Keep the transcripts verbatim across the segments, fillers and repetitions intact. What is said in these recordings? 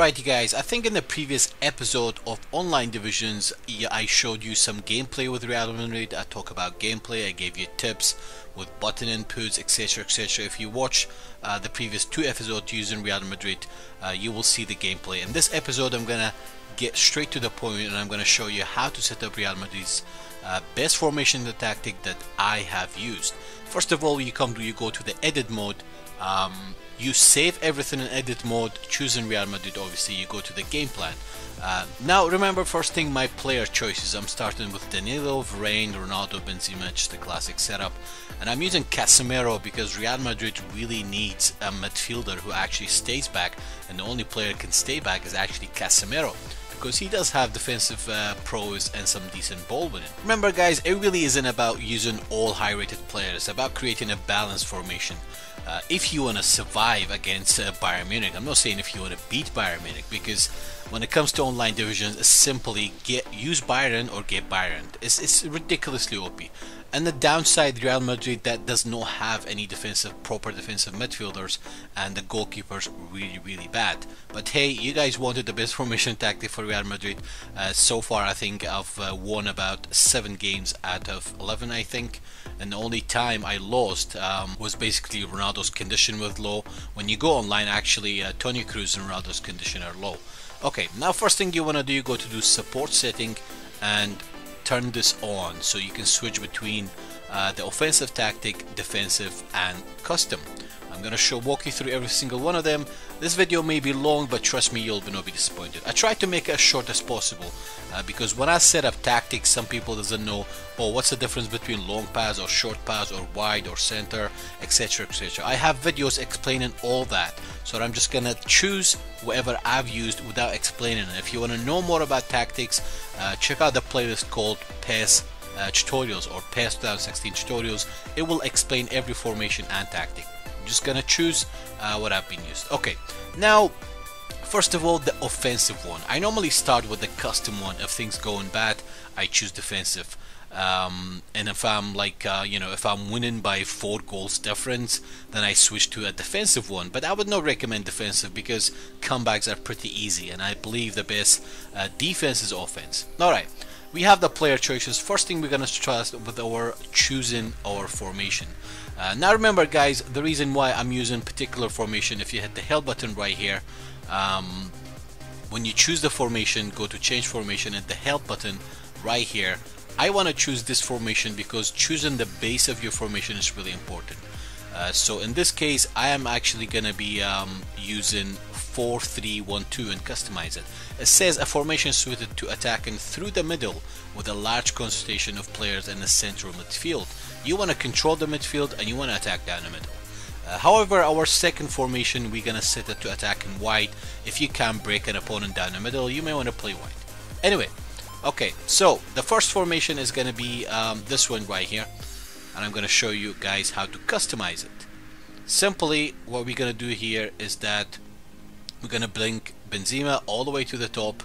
Alright you guys, I think in the previous episode of Online Divisions, I showed you some gameplay with Real Madrid. I talked about gameplay, I gave you tips with button inputs, etc, et cetera. If you watch uh, the previous two episodes using Real Madrid, uh, you will see the gameplay. In this episode, I'm going to get straight to the point and I'm going to show you how to set up Real Madrid's uh, best formation, the tactic that I have used. First of all, you come to, you go to the edit mode. Um, you save everything in edit mode, choosing Real Madrid. Obviously you go to the game plan. Uh, now remember, first thing, my player choices. I'm starting with Danilo, Varane, Ronaldo, Benzema, just the classic setup, and I'm using Casemiro because Real Madrid really needs a midfielder who actually stays back, and the only player who can stay back is actually Casemiro, because he does have defensive uh, pros and some decent ball winning. Remember guys, it really isn't about using all high rated players, it's about creating a balanced formation. Uh, if you want to survive against uh, Bayern Munich, I'm not saying if you want to beat Bayern Munich, because when it comes to online divisions, it's simply get use Bayern or get Bayern. It's, it's ridiculously O P. And the downside, Real Madrid that does not have any defensive, proper defensive midfielders, and the goalkeepers really, really bad. But hey, you guys wanted the best formation tactic for Real Madrid. Uh, so far, I think I've uh, won about seven games out of eleven, I think. And the only time I lost um, was basically Ronaldo's condition with low. When you go online, actually, uh, Toni Kroos and Ronaldo's condition are low. Okay, now first thing you want to do, you go to do support setting and turn this on so you can switch between uh, the offensive tactic, defensive and custom. I'm gonna show walk you through every single one of them. This video may be long, but trust me, you'll not be disappointed. I try to make it as short as possible uh, because when I set up tactics, some people doesn't know, oh, what's the difference between long pass or short pass or wide or center, etc, et cetera. I have videos explaining all that, so I'm just gonna choose whatever I've used without explaining it. If you want to know more about tactics, uh, check out the playlist called P E S uh, Tutorials or P E S twenty sixteen Tutorials. It will explain every formation and tactic. Just gonna choose uh, what I've been used. Okay, now first of all, the offensive one. I normally start with the custom one. If things going bad, I choose defensive, um, and if I'm like uh, you know, if I'm winning by four goals difference, then I switch to a defensive one. But I would not recommend defensive because comebacks are pretty easy, and I believe the best uh, defense is offense. Alright, we have the player choices. First thing we're gonna trust with our choosing our formation. Uh, now remember guys, the reason why I'm using particular formation, if you hit the help button right here, um, when you choose the formation, go to change formation and the help button right here. I want to choose this formation because choosing the base of your formation is really important. Uh, so in this case, I am actually going to be um, using four three one two and customize it. It says a formation suited to attacking through the middle with a large concentration of players in the central midfield. You want to control the midfield and you want to attack down the middle. Uh, however, our second formation, we're going to set it to attacking wide. If you can't break an opponent down the middle, you may want to play wide. Anyway, okay, so the first formation is going to be um, this one right here. And I'm going to show you guys how to customize it. Simply, what we're going to do here is that we're going to bring Benzema all the way to the top.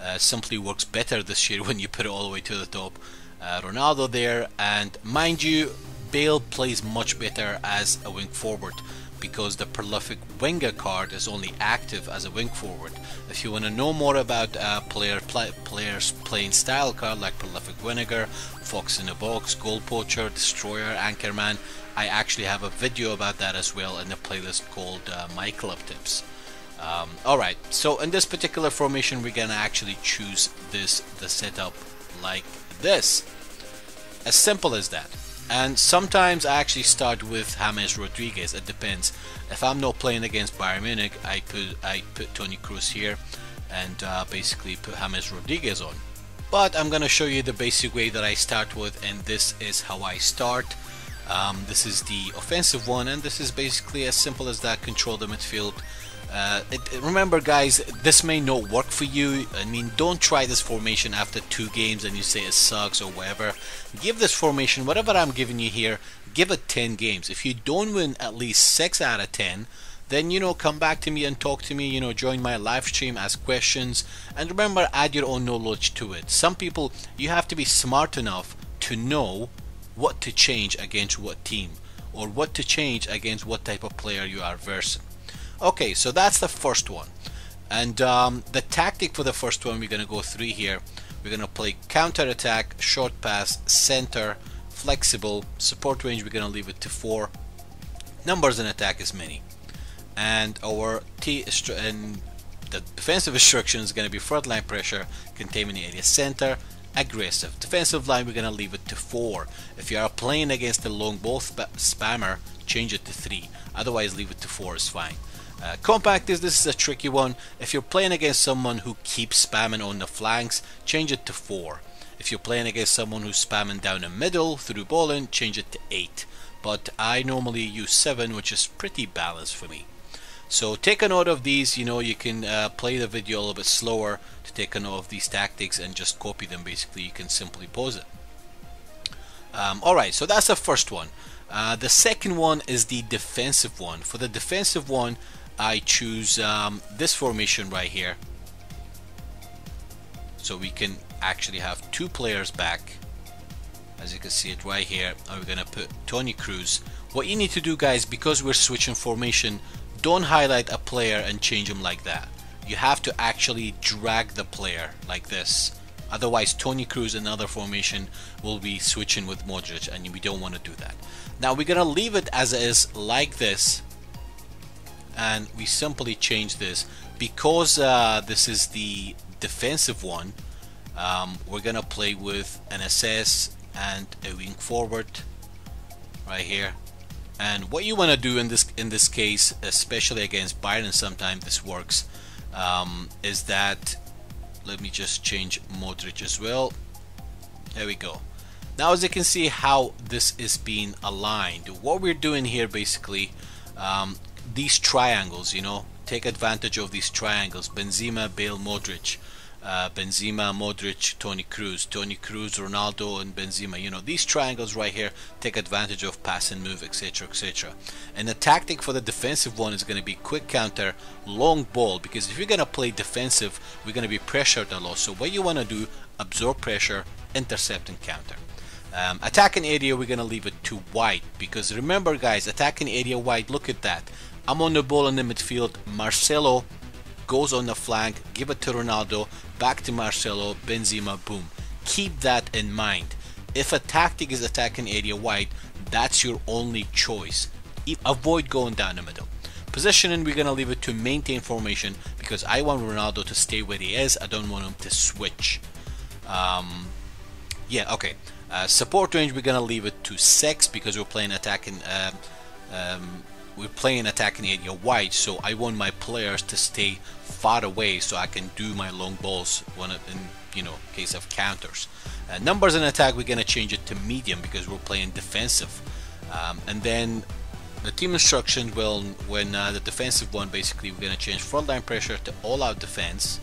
Uh, simply works better this year when you put it all the way to the top. Uh, Ronaldo there, and mind you, Bale plays much better as a wing forward because the prolific winger card is only active as a wing forward. If you want to know more about uh, player pl players playing style card like prolific vinegar, fox in a box, goal poacher, destroyer, anchorman, I actually have a video about that as well in the playlist called uh, myClub tips. Um, alright, so in this particular formation, we're gonna actually choose this the setup like this, as simple as that. And sometimes I actually start with James Rodriguez. It depends. If I'm not playing against Bayern Munich, I put I put Toni Kroos here and uh, basically put James Rodriguez on. But I'm gonna show you the basic way that I start with, and this is how I start. Um, this is the offensive one, and this is basically as simple as that. Control the midfield. Uh, it, remember guys, this may not work for you. I mean, don't try this formation after two games and you say it sucks or whatever. Give this formation, whatever I'm giving you here, give it ten games. If you don't win at least six out of ten, then, you know, come back to me and talk to me, you know, join my live stream, ask questions, and remember, add your own knowledge to it. Some people, you have to be smart enough to know what to change against what team, or what to change against what type of player you are versing. Okay, so that's the first one. And um, the tactic for the first one, we're going to go three here. We're going to play counter-attack, short pass, center, flexible, support range, we're going to leave it to four. Numbers in attack is many. And our T and the defensive instruction is going to be front line pressure, containment area center, aggressive. Defensive line, we're going to leave it to four. If you are playing against a long ball sp spammer, change it to three. Otherwise, leave it to four is fine. Uh, compact is this is a tricky one. If you're playing against someone who keeps spamming on the flanks, change it to four. If you're playing against someone who's spamming down the middle through balling, change it to eight. But I normally use seven, which is pretty balanced for me. So take a note of these. You know, you can uh, play the video a little bit slower to take a note of these tactics and just copy them. Basically, you can simply pause it. Um, Alright, so that's the first one. Uh, the second one is the defensive one. For the defensive one, I choose um, this formation right here. So we can actually have two players back. As you can see it right here, and we're going to put Toni Kroos. What you need to do, guys, because we're switching formation, don't highlight a player and change him like that. You have to actually drag the player like this. Otherwise, Toni Kroos in another formation will be switching with Modric, and we don't want to do that. Now, we're going to leave it as it is like this, and we simply change this. Because uh, this is the defensive one, um, we're going to play with an S S and a wing forward right here. And what you want to do in this in this case, especially against Bayern, and sometimes this works, um, is that, let me just change Modric as well. There we go. Now, as you can see how this is being aligned, what we're doing here basically, um, these triangles, you know, take advantage of these triangles. Benzema, Bale, Modric. Uh, Benzema, Modric, Toni Kroos, Toni Kroos, Ronaldo, and Benzema. You know, these triangles right here take advantage of pass and move, et cetera, et cetera. And the tactic for the defensive one is going to be quick counter, long ball. Because if you're going to play defensive, we're going to be pressured a lot. So what you want to do, absorb pressure, intercept, and counter. Um, attacking area, we're going to leave it too wide. Because remember, guys, attacking area wide. Look at that. I'm on the ball in the midfield. Marcelo goes on the flank, give it to Ronaldo, back to Marcelo, Benzema, boom. Keep that in mind. If a tactic is attacking area wide, that's your only choice. Avoid going down the middle. Positioning, we're going to leave it to maintain formation because I want Ronaldo to stay where he is. I don't want him to switch. Um, yeah, okay. Uh, support range, we're going to leave it to six because we're playing attacking... Um, um, we're playing attacking area wide, so I want my players to stay far away so I can do my long balls when in, you know, case of counters. Uh, numbers in attack, we're going to change it to medium because we're playing defensive. Um, and then the team instruction will, when uh, the defensive one, basically we're going to change front line pressure to all out defense.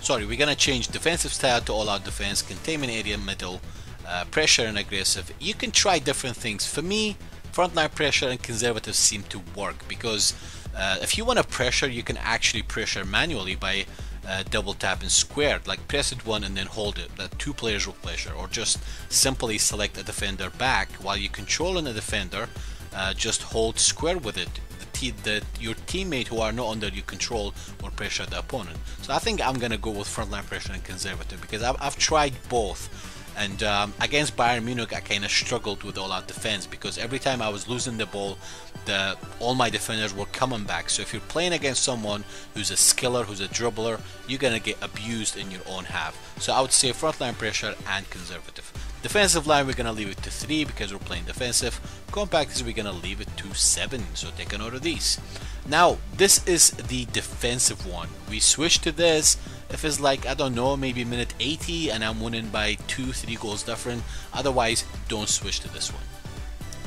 Sorry, we're going to change defensive style to all out defense, containment area middle, uh, pressure and aggressive. You can try different things. For me, frontline pressure and conservative seem to work because uh, if you want to pressure, you can actually pressure manually by uh, double tapping squared, like press it one and then hold it. That two players will pressure, or just simply select a defender back while you're controlling a defender. Uh, just hold square with it. The te the, your teammate who are not under your control will pressure the opponent. So I think I'm gonna go with frontline pressure and conservative because I've, I've tried both. And um, against Bayern Munich, I kind of struggled with all-out defense because every time I was losing the ball, the, all my defenders were coming back. So if you're playing against someone who's a skiller, who's a dribbler, you're going to get abused in your own half. So I would say frontline pressure and conservative. Defensive line, we're going to leave it to three because we're playing defensive. Compact is we're going to leave it to seven. So take a note of these. Now, this is the defensive one. We switch to this. If it's like, I don't know, maybe minute eighty and I'm winning by two, three goals different. Otherwise, don't switch to this one.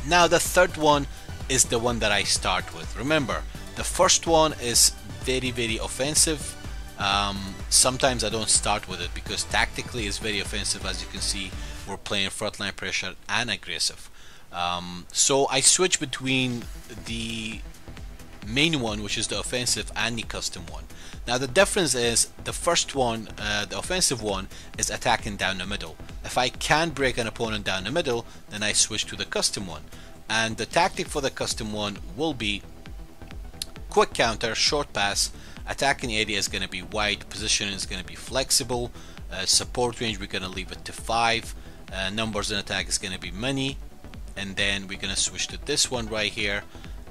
Now, the third one is the one that I start with. Remember, the first one is very, very offensive. Um, sometimes I don't start with it because tactically it's very offensive. As you can see, we're playing frontline pressure and aggressive. Um, so I switch between the main one, which is the offensive, and the custom one. Now the difference is the first one, uh, the offensive one, is attacking down the middle. If I can break an opponent down the middle, then I switch to the custom one. And the tactic for the custom one will be quick counter, short pass, attacking area is going to be wide, position is going to be flexible, uh, support range we're going to leave it to five, uh, numbers in attack is going to be many, and then we're going to switch to this one right here.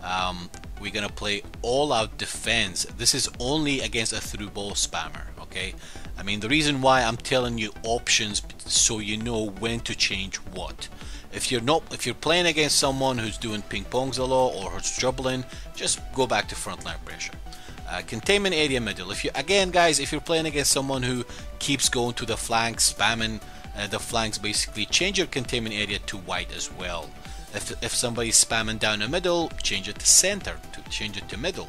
Um, we're going to play all out defense. This is only against a through ball spammer, okay? I mean, the reason why I'm telling you options so you know when to change what. If you're not, if you're playing against someone who's doing ping pongs a lot or who's dribbling, just go back to frontline pressure. Uh, containment area middle. If you again, guys, if you're playing against someone who keeps going to the flanks, spamming uh, the flanks, basically change your containment area to wide as well. If if somebody's spamming down the middle, change it to center, to change it to middle.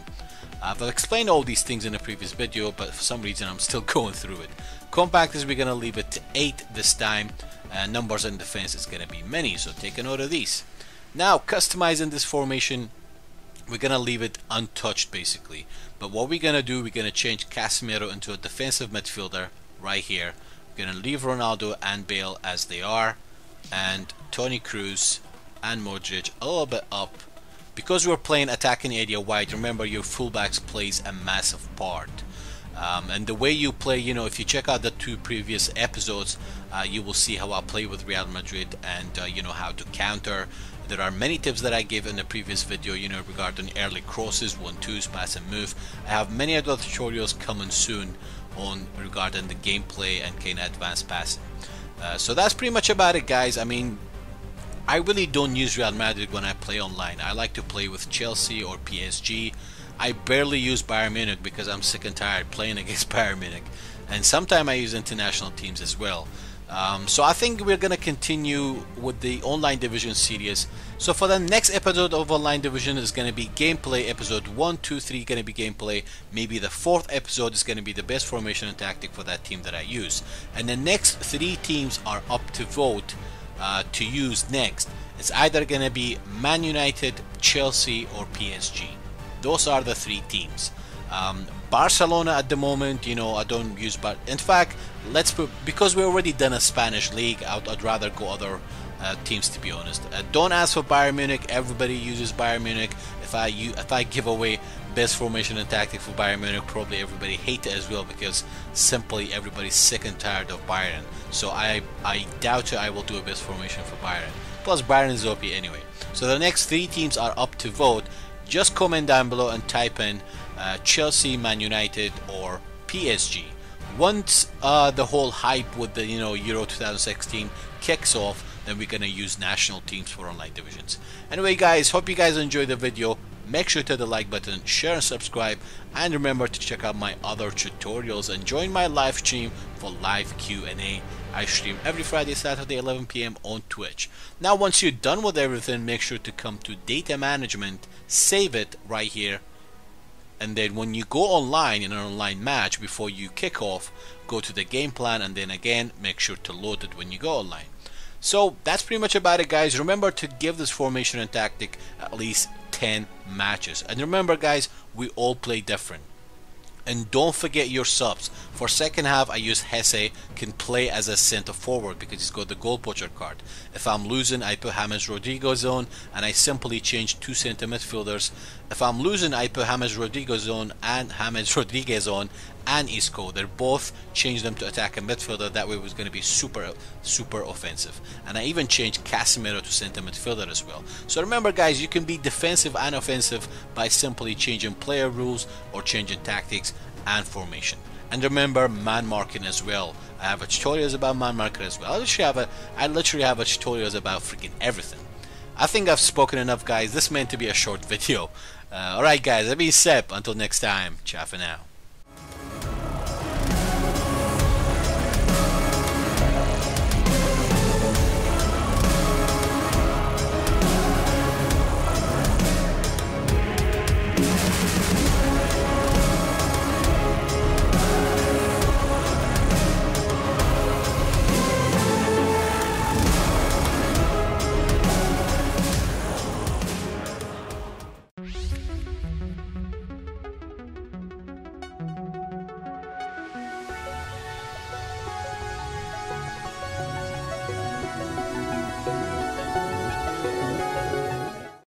Uh, I've explained all these things in a previous video, but for some reason I'm still going through it. Compact is we're gonna leave it to eight this time. Uh, numbers and defense is gonna be many, so take a note of these. Now, customizing this formation, we're gonna leave it untouched basically. But what we're gonna do, we're gonna change Casemiro into a defensive midfielder right here. We're gonna leave Ronaldo and Bale as they are, and Toni Kroos and Modric a little bit up. Because we're playing attacking area wide, remember your fullbacks plays a massive part. Um, and the way you play, you know, if you check out the two previous episodes, uh, you will see how I play with Real Madrid and, uh, you know, how to counter. There are many tips that I gave in the previous video, you know, regarding early crosses, one-twos, pass and move. I have many other tutorials coming soon on regarding the gameplay and kind of advanced passing. Uh, so that's pretty much about it, guys. I mean, I really don't use Real Madrid when I play online. I like to play with Chelsea or P S G. I barely use Bayern Munich because I'm sick and tired playing against Bayern Munich. And sometimes I use international teams as well. Um, so I think we're going to continue with the Online Division series. So for the next episode of Online Division is going to be gameplay. Episode one, two, three going to be gameplay. Maybe the fourth episode is going to be the best formation and tactic for that team that I use. And the next three teams are up to vote. Uh, to use next. It's either going to be Man United, Chelsea or P S G. Those are the three teams. Um, Barcelona at the moment, you know, I don't use, but in fact, let's put, because we already done a Spanish league, I'd, I'd rather go other uh, teams, to be honest. Uh, don't ask for Bayern Munich. Everybody uses Bayern Munich. If I if I give away best formation and tactic for Bayern Munich, probably everybody hates it as well, because simply everybody's sick and tired of Bayern. So I I doubt I will do a best formation for Bayern. Plus Bayern is O P anyway. So the next three teams are up to vote. Just comment down below and type in uh, Chelsea, Man United or P S G. Once uh, the whole hype with the, you know, Euro twenty sixteen kicks off, then we're gonna use national teams for online divisions. Anyway, guys, hope you guys enjoyed the video. Make sure to hit the like button, share and subscribe, and remember to check out my other tutorials and join my live stream for live Q and A. I stream every Friday, Saturday, eleven p m on Twitch. Now, once you're done with everything, make sure to come to data management, save it right here, and then when you go online in an online match, before you kick off, go to the game plan, and then again, make sure to load it when you go online. So that's pretty much about it, guys. Remember to give this formation and tactic at least ten matches. And remember, guys, we all play different. And don't forget your subs. For second half, I use Hesse, can play as a center forward because he's got the goal poacher card. If I'm losing, I put James Rodriguez on, and I simply change two center midfielders. If I'm losing, I put James Rodriguez on and James Rodriguez on and Isco. They're both, change them to attack a midfielder. That way it was going to be super, super offensive. And I even changed Casemiro to center midfielder as well. So remember, guys, you can be defensive and offensive by simply changing player rules or changing tactics and formation. And remember, man marking as well. I have a tutorials about man marking as well. I literally have a, I literally have a tutorials about freaking everything. I think I've spoken enough, guys. This meant to be a short video. Uh, Alright, guys, I've been Seb. Until next time, ciao for now.